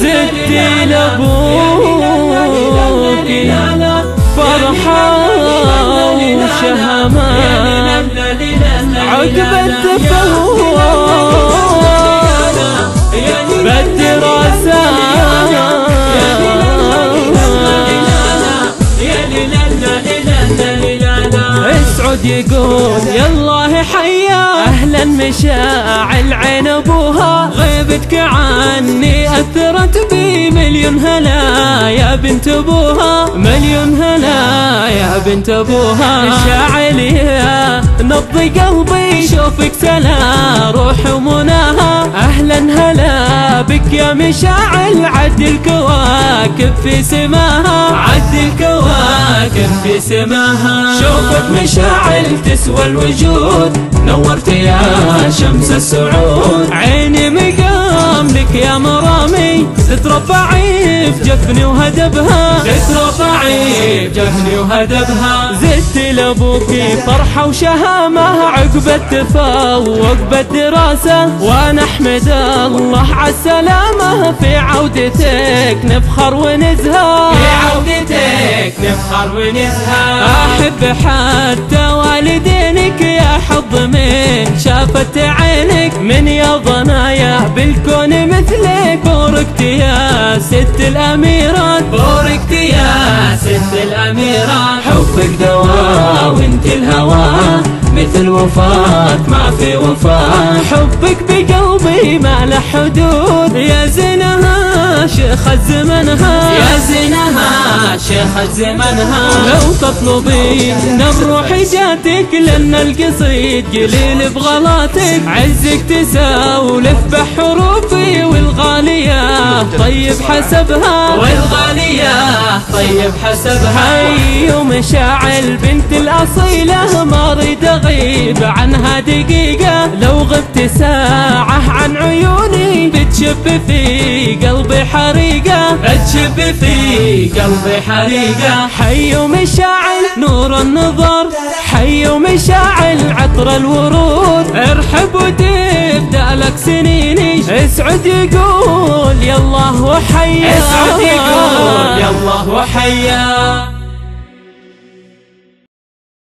زدت لابوك فرحة وشهمان عقب التفاوض بالدراسة اسعد يقول يالله حيا اهلا مشاعل عين ابوها غيبتك عني اثرت بي مليون هلا يا بنت ابوها مليون هلا يا بنت ابوها مشاعل يا نبضي قلبي شوفك سلا روح ومناها اهلا هلا بك يا مشاعل عد الكواكب في سماها عد الكواكب في سماها شوفك مشاعل تسوى الوجود نورت يا شمس السعود عيني مقام لك يا مرامي تترفعي في جفني وهدبها تترفعي في جفني وهدبها زدت لابوكي فرحة وشهامة عقب التفوق بالدراسة وانا احمد الله عالسلامة في عودتك نفخر ونزهر في عودتك نفخر ونزهر احب حتى والدينك يا حظ من شافت عينك من يا ضنايا بالكون مثلك بوركت يا ست الاميرات بوركت يا ست الاميرات حبك دواء وانت الهوى مثل وفاة ما في وفاة حبك بقلبي ما له حدود يا زينها شيخة زمنها يا زينها شيخة زمنها لو تطلبي نبر روحي جاتك لأن القصيد قليل بغلاتك عزك تسولف بحروفي والغالية طيب حسبها والغالية طيب حسبها أي مشاعل بنت الأصيلة ما ريدها غيب عنها دقيقة لو غبت ساعة عن عيوني بتشب في قلبي حريقة بتشب في قلبي حريقة حي ومشاعل نور النظر حي ومشاعل عطر الورود ارحب وتبدأ لك سنيني اسعد يقول يالله وحيا اسعد يقول يالله وحيا.